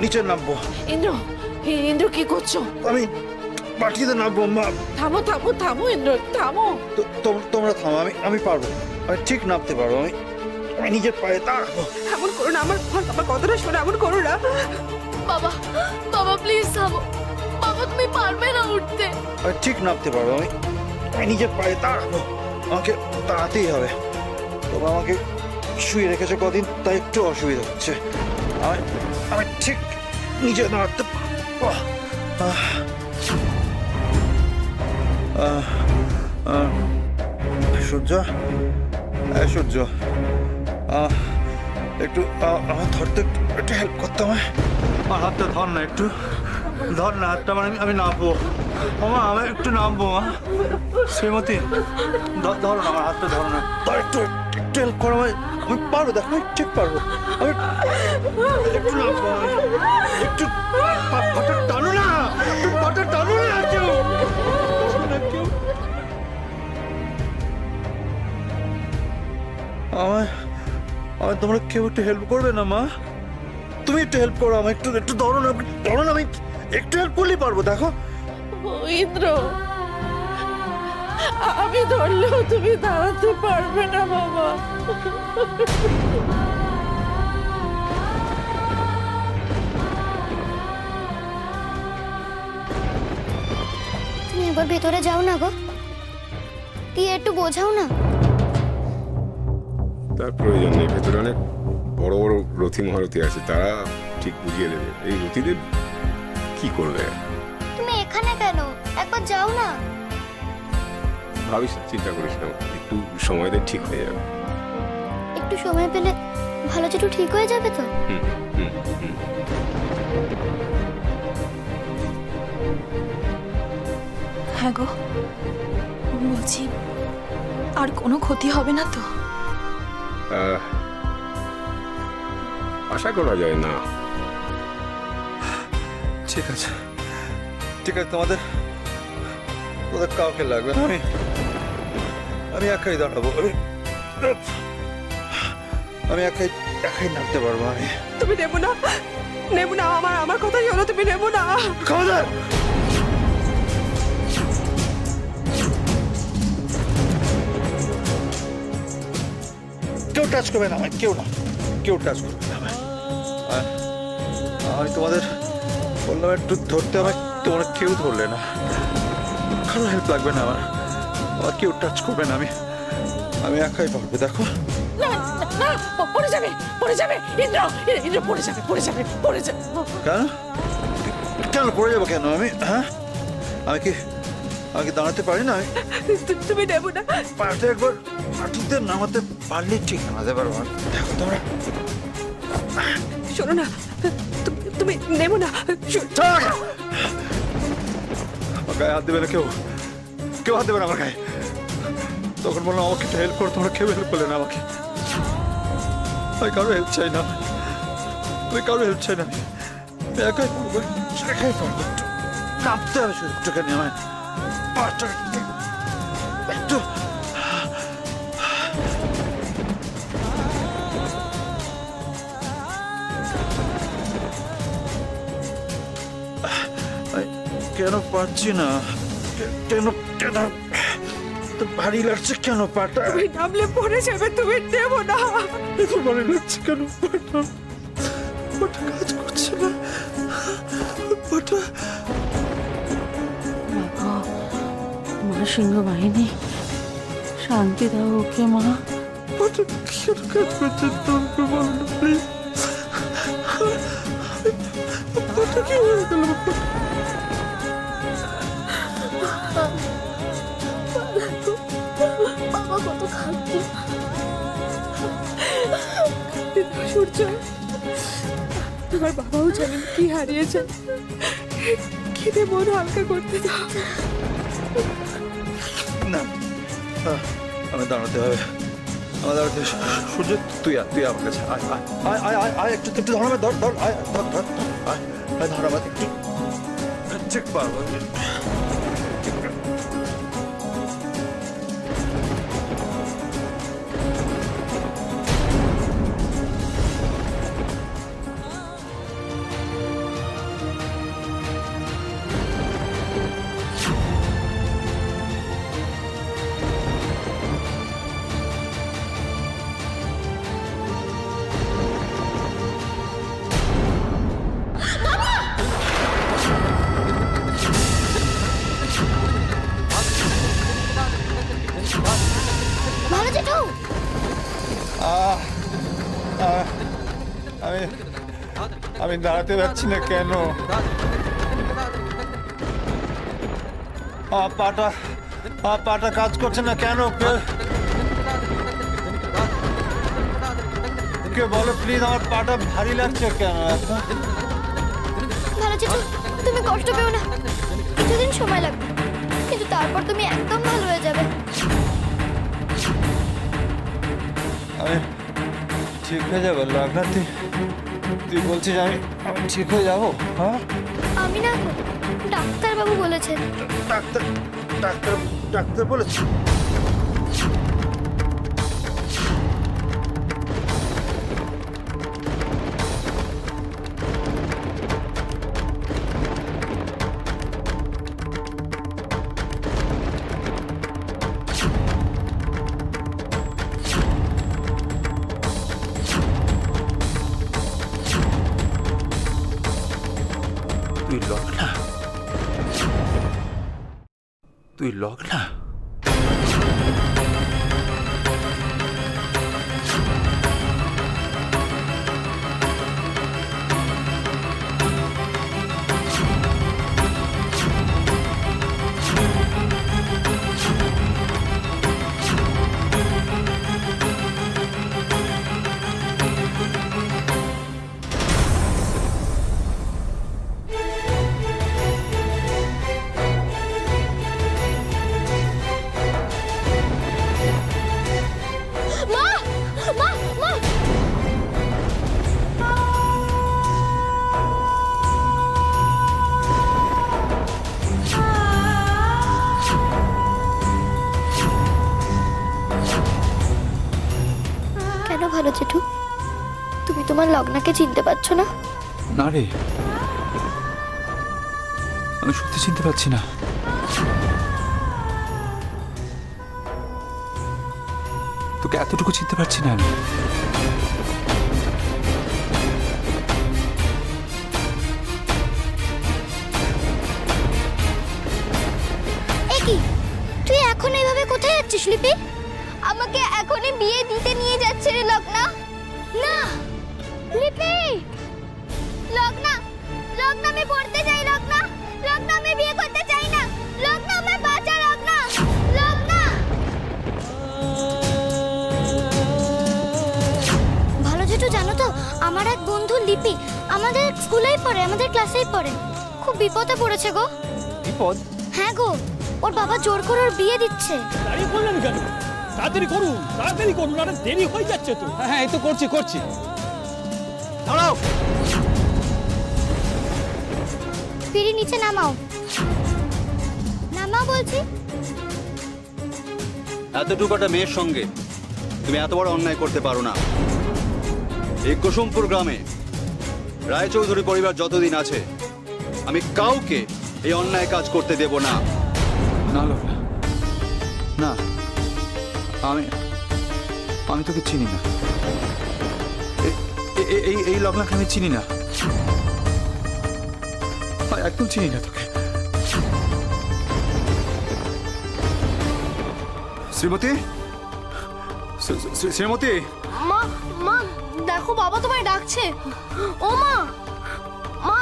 नीचे नामबो इंद्र इंद्र की করছো আমি মাটিতে নামবো মা থামো থামো থামো ইন্দ্র থামো তোমরা থামো আমি পারবো আমি ঠিক নামতে পারবো আমি নিজে পায়ে দাঁড়াবো এমন করো না আমার কথাটা শোনো এমন করো না বাবা বাবা প্লিজ থামো বাবা তুমি পারবে না উঠতে আমি ঠিক নামতে পারবো আমি নিজে পায়ে দাঁড়াবো আমাকে দাঁড়াতেই হবে তো আমাকে শুয়ে রেখেছো কদিন তাই একটু অসুবিধা হচ্ছে আমি ঠিক নিজে দাঁড়াতে পারবো সূর্য সূর্য একটু আমার ধরতে একটু হেল্প করতে আমায় আমার হাতটা ধর না একটু ধর না হাতটা মানে আমি নামবো মামা আমি একটু নামবো মা শ্রীমতী ধরো না আমার হাতটা ধর না ধর একটু টেল করো আমি পারবো দেখো ঠিক পারবো আমি একটু নামবো একটু পাটা টানো না পাটা টানো না কেউ আমায় আমায় তোমরা কেউ একটু হেল্প করবে না মা তুমি একটু হেল্প করো আমায় একটু একটু ধরো না আমি একটু হেল্প করলেই পারবো দেখো ইন্দ্র আমি ধরলেও তুমি দাঁড়াতে পারবে না বাবা তুমি একবার ভেতরে যাও না গো গিয়ে একটু বোঝাও না তার প্রয়োজন নেই ভেতরে অনেক বড় বড় রথী মহারথী আছে তারা ঠিক বুঝিয়ে দেবে এই রথীদের কি করবে তুমি এখানে কেন একবার যাও না ভাবিস চিন্তা করিস না একটু সময় দে ঠিক হয়ে যাবে একটু সময় পেলে ভালো যেটু ঠিক হয়ে যাবে তো হ্যাঁ গো বলছি আর কোনো ক্ষতি হবে না তো আশা করা যায় না ঠিক আছে ঠিক আছে তোমাদের ওদের কাউকে লাগবে না আমি একাই দাঁড়াবো আমি একাই নামতে পারবো আমি তুমি নেবো না নেবো না আমার আমার কথাই হলো তুমি নেবো না খবরদার কেউ টাচ করবে না আমায় কেউ টাচ করবে না আমায় আমি তোমাদের বললাম একটু ধরতে আমায় তোমরা কেউ ধরলে না কারো হেল্প লাগবে না আমার আমার কেউ টাচ করবে না আমি একাই পারবো দেখো কেন পড়ে যাবো কেন আমি হ্যাঁ আমি কি আমাকে দাঁড়াতে পারি না তুমি নেবো না পাশে একবার হাঁটুতে নামাতে পারলে ঠিক নামাতে পারবো দেখো তোমরা শোনো না তুমি নেবো না গায়ে হাত দেবে না কেউ হাত দেবে না আমার গায়ে তখন বললাম আমাকে একটা হেল্প করো তোমরা কেউ হেল্প করলে না আমাকে আমি কারো হেল্প চাই না তুমি কারো হেল্প চাই না একাই পড়বো একাই পড়বো কাঁপতে হবে শরীরটাকে নিয়ে আমায় একটু কেন পারছি না কেন কেন ভারী লাগছে কেন পাটা নামলে পড়ে যাবে তুমি দেবো না ভারী লাগছে কেন পাটা পাটা কাজ করছে না পাটা মা সিংহ বাহিনী শান্তি দাও ওকে মা পাটা কেন কাজ করছে তোমাকে বলো না প্লিজ পাটা কি হয়ে গেল বাবা কত খাচ্ছি সূর্য তোমার বাবাও জানেন কি হারিয়েছে খেতে মন হালকা করতে দাও না আমার দাঁড়াতে হবে আমার দাঁড়াতে সূর্য তুই আমার কাছে আয় একটু একটু ধর আমার ধর ধর আয় ধর ধর আয় ধর আমার একটু চেক পাবো আমি দাঁড়াতে পারছি না কেন? পাটা কাজ করছে না কেন? কে বলো প্লিজ, আমার পাটা ভারী লাগছে কেন? তুমি কষ্ট পেও না, কিছুদিন সময় লাগবে, কিন্তু তারপর তুমি একদম ভালো হয়ে যাবে। ঠিক হয়ে যাবো রাগনাথ, তুই বলছিস আমি ঠিক হয়ে যাবো? হ্যাঁ আমি না, ডাক্তার বাবু বলেছে। ডাক্তার ডাক্তার ডাক্তার বলেছে? তুই লক না লগ্নাকে চিনতে পারছো না? না রে, আমি সত্যি চিনতে পারছি না। তোকে এতটুকু চিনতে পারছি না আমি। একি তুই এখন এইভাবে কোথায় যাচ্ছিস লিপি? আমাকে এখনই বিয়ে দিতে নিয়ে যাচ্ছে রে লগ্না। না লিপি, লগ্না লগ্না আমি পড়তে চাই, লগ্না লগ্না আমি বিয়ে করতে চাই না, লগ্না আমার বাঁচা, লগ্না লগ্না। ভালো জেঠু, জানো তো আমার এক বন্ধু লিপি আমাদের স্কুলেই পড়ে, আমাদের ক্লাসেই পড়ে, খুব বিপদে পড়েছে গো। বিপদ? হ্যাঁ গো, ওর বাবা জোর করে ওর বিয়ে দিচ্ছে। দাঁড়িয়ে বললেন কেন? তাড়াতাড়ি করুন, আরে দেরি হয়ে যাচ্ছে তো। হ্যাঁ এই তো করছি। ফিরি নিচে নামাও বলছি। এতটুকু একটা মেয়ের সঙ্গে তুমি এত বড় অন্যায় করতে পারো না। এই কুসুমপুর গ্রামে রায় চৌধুরী পরিবার যতদিন আছে আমি কাউকে এই অন্যায় কাজ করতে দেব না। না আমি তোকে চিনি না, এই লগ্নাকে আমি চিনি না, একদম চিনি না তোকে। শ্রীমতী শ্রীমতী মা মা দেখো, বাবা তোমায় ডাকছে। ও মা মা,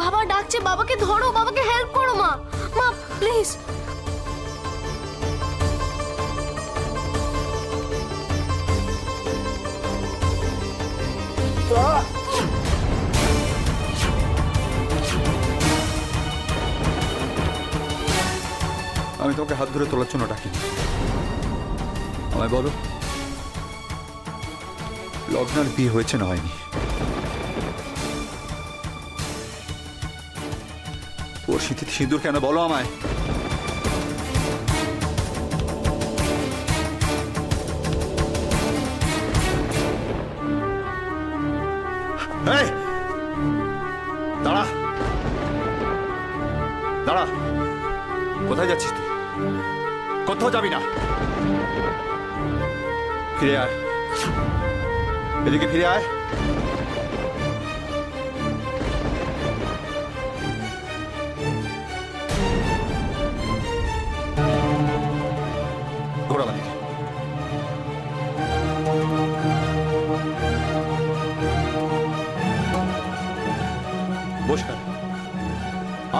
বাবা ডাকছে, বাবাকে ধরো, বাবাকে হেল্প করো মা, মা প্লিজ। আমি তোমাকে হাত ধরে তোলার জন্য ডাকিনি, আমায় বলো লগ্নার বিয়ে হয়েছে না হয়নি? ওর শীতে সিঁদুর কেন, বলো আমায়। দাঁড়া, কোথায় যাচ্ছিস তুই? কোথাও যাবি না, ফিরে আয়, এদিকে ফিরে আয়।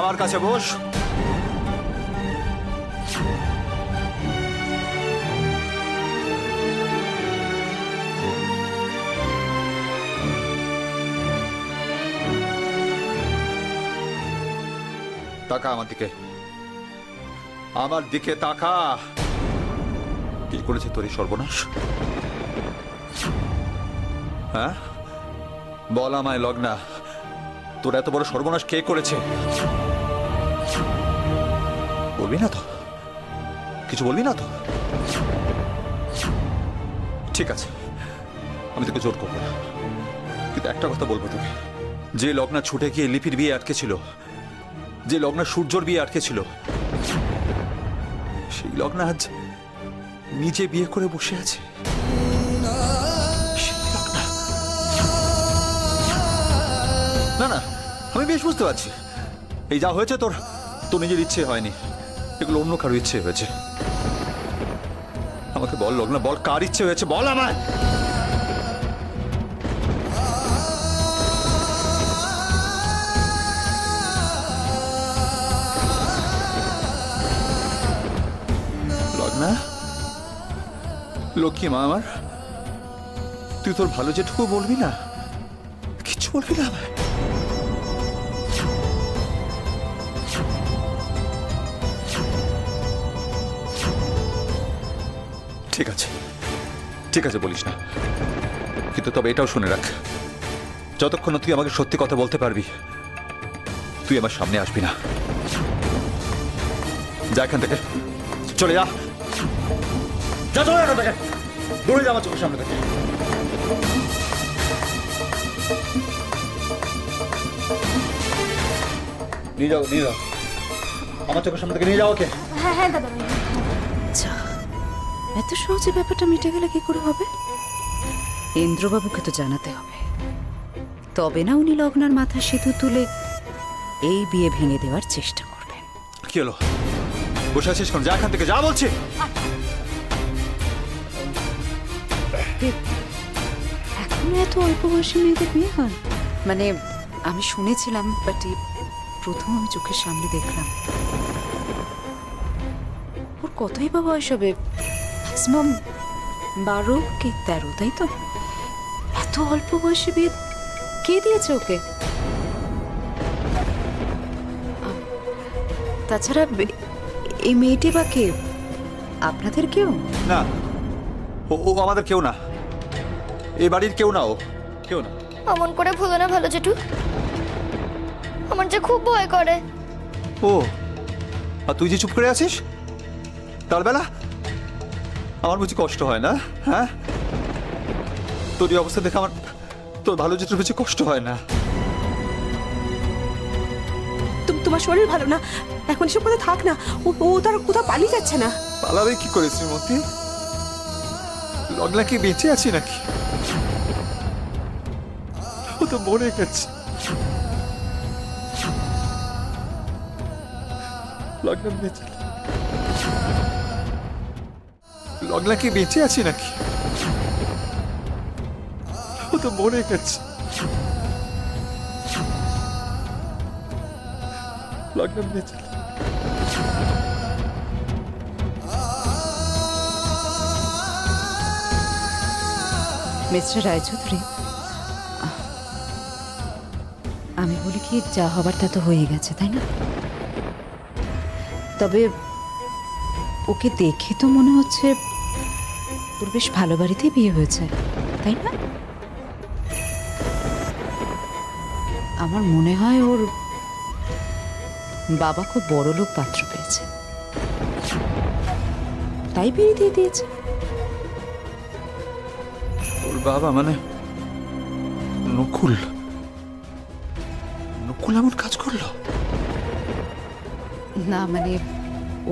সবার কাছে বস। তাকা আমার দিকে, আমার দিকে তাকা। কি করেছে তোর এই সর্বনাশ? হ্যাঁ বল আমায় লগ্না, তোর এত বড় সর্বনাশ কে করেছে? বলবি না তো? কিছু বলবি না তো? ঠিক আছে, আমি তোকে জোর করবো না, কিন্তু একটা কথা বলবো তোকে। যে লগ্না ছুটে গিয়ে লিপির বিয়ে আটকেছিল, যে লগ্না সূর্যর বিয়ে আটকেছিল, সেই লগ্না আজ নিজে বিয়ে করে বসে আছে। না না, আমি বেশ বুঝতে পারছি এই যা হয়েছে তোর তোর নিজের ইচ্ছে হয়নি, এগুলো অন্য কারো ইচ্ছে হয়েছে। আমাকে বল লগ্না, বল কার ইচ্ছে হয়েছে, বল আমার। লগ্না, লক্ষ্মী মা আমার, তুই তোর ভালো যেটুকু বলবি না, কিছু বলবি না আমার? ঠিক আছে, ঠিক আছে, বলিস না, কিন্তু তবে এটাও শুনে রাখ, যতক্ষণ তুই আমাকে সত্যি কথা বলতে পারবি তুই আমার সামনে আসবি না। যা এখান থেকে, চলে যা, যা চলে এখান থেকে, দৌড়ে যা আমার চোখের সামনে থেকে। নিয়ে যাও, নিয়ে যাও, আমার চোখের সামনে থেকে নিয়ে যাও ওকে। হ্যাঁ হ্যাঁ দাদা, এত সহজে ব্যাপারটা মিটে গেলে কি করে হবে? ইন্দ্রবাবুকে তো জানাতে হবে, তবে না উনি লগ্নার মাথা সেতু তুলে এই বিয়ে ভেঙে দেওয়ার চেষ্টা করবেন। কি হলো, বসে আছিস কেন? যা এখান থেকে, যা বলছি। এখন এত অল্প বয়সী মেয়েদের বিয়ে হয়? মানে আমি শুনেছিলাম, বাট প্রথম আমি চোখের সামনে দেখলাম। ওর কতই বা বয়স হবে? 12 কি 13, তাই তো? এত অল্প বয়সে বিয়ে কে দিয়েছে ওকে? তাছাড়া এই মেয়েটি বা কে? আপনাদের কেউ না? ও আমাদের কেউ না, এই বাড়ির কেউ না, ও কেউ না। অমন করে ভুলো না ভালো জেঠু, আমার যে খুব ভয় করে। ও আর তুই যে চুপ করে আছিস, তার বেলা আমার বুঝি কষ্ট হয় না? হ্যাঁ, তোর এই অবস্থা দেখে আমার তোর ভালো জেঠুর বুঝি কষ্ট হয় না? তোমার শরীর ভালো না, এখন এসব কথা থাক না। ও তার কোথাও পালিয়ে যাচ্ছে না? পালাবে কি করে শ্রীমতী? লগ্না কি বেঁচে আছি নাকি? ও তো মরে গেছে। লগ্না বেঁচে, লগ্না কি বেঁচে আছি নাকি? ও তো মরে গেছে। লগ্না বেঁচে, মিস্টার রায়চৌধুরী, আমি বলি কি, যা হবার তা তো হয়ে গেছে, তাই না? তবে ওকে দেখে তো মনে হচ্ছে ওর বেশ ভালো বাড়িতেই বিয়ে হয়েছে, তাই না? আমার মনে হয় ওর বাবা খুব বড় লোক পাত্র পেয়েছে, তাই বিয়ে দিয়ে দিয়েছে। ওর বাবা মানে নকুল? নকুল এমন কাজ করলো? না মানে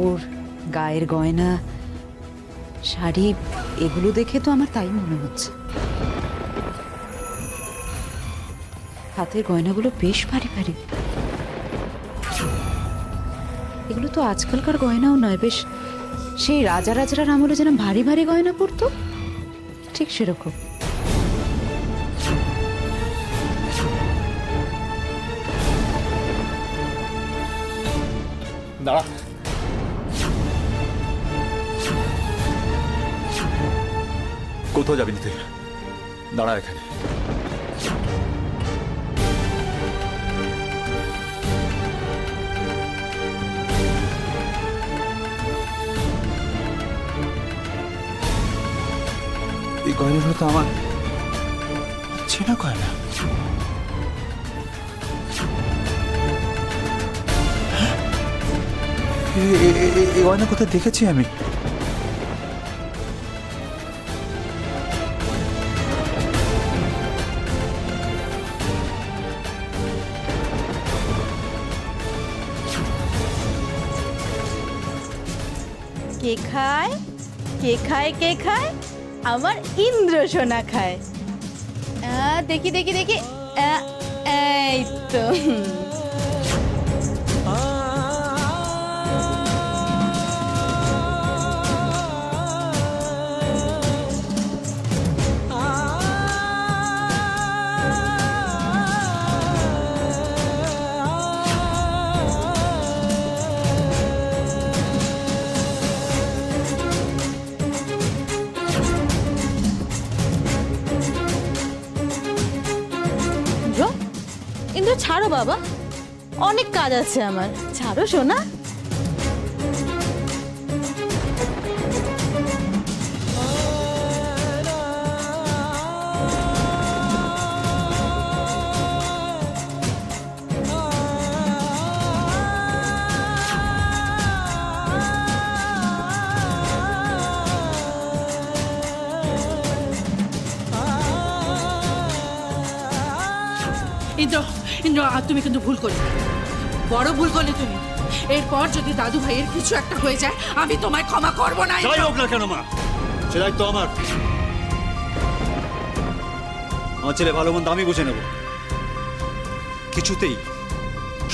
ওর গায়ের গয়না, শাড়ি, এগুলো দেখে তো আমার তাই মনে হচ্ছে। হাতের গয়নাগুলো বেশ ভারী ভারী, এগুলো তো আজকালকার গয়নাও নয়, বেশ সেই রাজা রাজার আমলে যেন ভারী ভারী গয়না পরতো, ঠিক সেরকম। दाड़ा कोथाओ जाबि ना दाड़ा एखाने এই গয়নাগুলো তো আমার চেনা গয়না गयना कथा देखे के खाए आमार इंद्र सोना खाए देखी देखी देखी तो ছাড়ো বাবা অনেক কাজ আছে আমার ছাড়ো সোনা তুমি কিন্তু ভুল করলে বড় ভুল করলে তুমি এরপর যদি দাদু ভাইয়ের কিছু একটা হয়ে যায় আমি তোমায় ক্ষমা করব না যাই হোক না কেন মা সেটাই তো আমার ছেলে ভালো মন্দ আমি বুঝে নেব কিছুতেই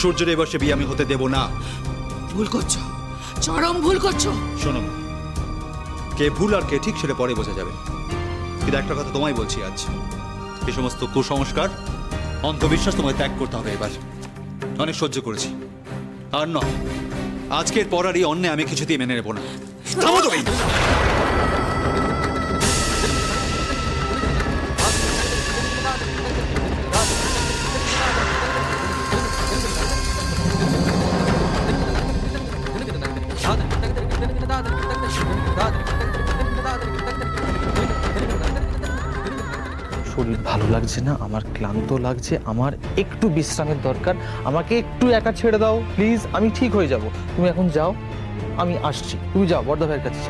সূর্যের এই বর্ষে বিয়ে আমি হতে দেব না ভুল করছো চরম ভুল করছো শোনো কে ভুল আর কে ঠিক সেটা পরে বোঝা যাবে কিন্তু একটা কথা তোমায় বলছি আজ এই সমস্ত কুসংস্কার अंधविश्वास तुम्हें त्याग करते हैं एबार अनेक सह्य करेছি আর না আজকের পর আর এই অন্যায় আমি কিছুতেই মেনে নেব না থামো তুমি ভালো লাগছে না আমার ক্লান্ত লাগছে আমার একটু বিশ্রামের দরকার আমাকে একটু একা ছেড়ে দাও প্লিজ আমি ঠিক হয়ে যাব তুমি এখন যাও আমি আসছি তুমি যাও বড়দা ভাইয়ের কাছে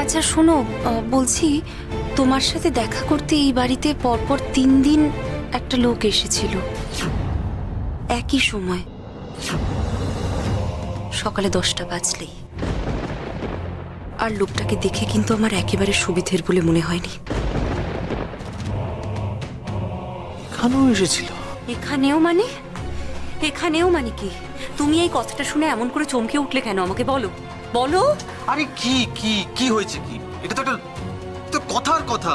আচ্ছা শোনো বলছি তোমার সাথে দেখা করতে এই বাড়িতে পরপর 3 দিন একটা লোক এসেছিল একই সময় সকালে 10টা বাজলেই আর লোকটাকে দেখে কিন্তু আমার একেবারে সুবিধের বলে মনে হয়নি এখানেও এসেছিল এখানেও মানে কি তুমি এই কথাটা শুনে এমন করে চমকে উঠলে কেন আমাকে বলো বলো আরে কি কি কি হয়েছে কি এটা তো একটা কথার কথা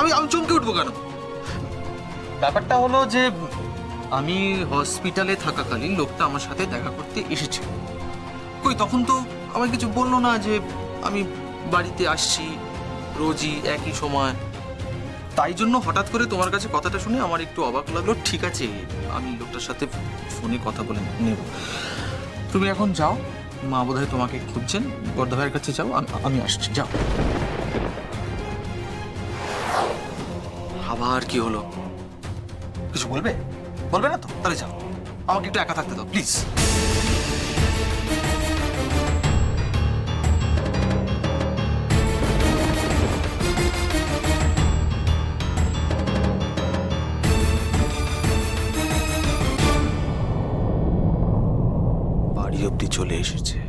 আমি চমকে উঠবো কেন ব্যাপারটা হলো যে আমি হসপিটালে থাকাকালীন লোকটা আমার সাথে দেখা করতে এসেছিল কই তখন তো আমাকে কিছু বলল না যে আমি বাড়িতে আসছি রোজই একই সময় তাই জন্য হঠাৎ করে তোমার কাছে কথাটা শুনে আমার একটু অবাক লাগলো ঠিক আছে আমি লোকটার সাথে ফোনে কথা বলে নেব তুমি এখন যাও মা বোধহয় তোমাকে খুঁজছেন বড়দা ভাইয়ের কাছে যাও আমি আসছি যাও আবার কি হলো কিছু বলবে বলবে না তো তাহলে যাও আমাকে একটু একা থাকতে দাও প্লিজ বাড়ি অবধি চলে এসেছে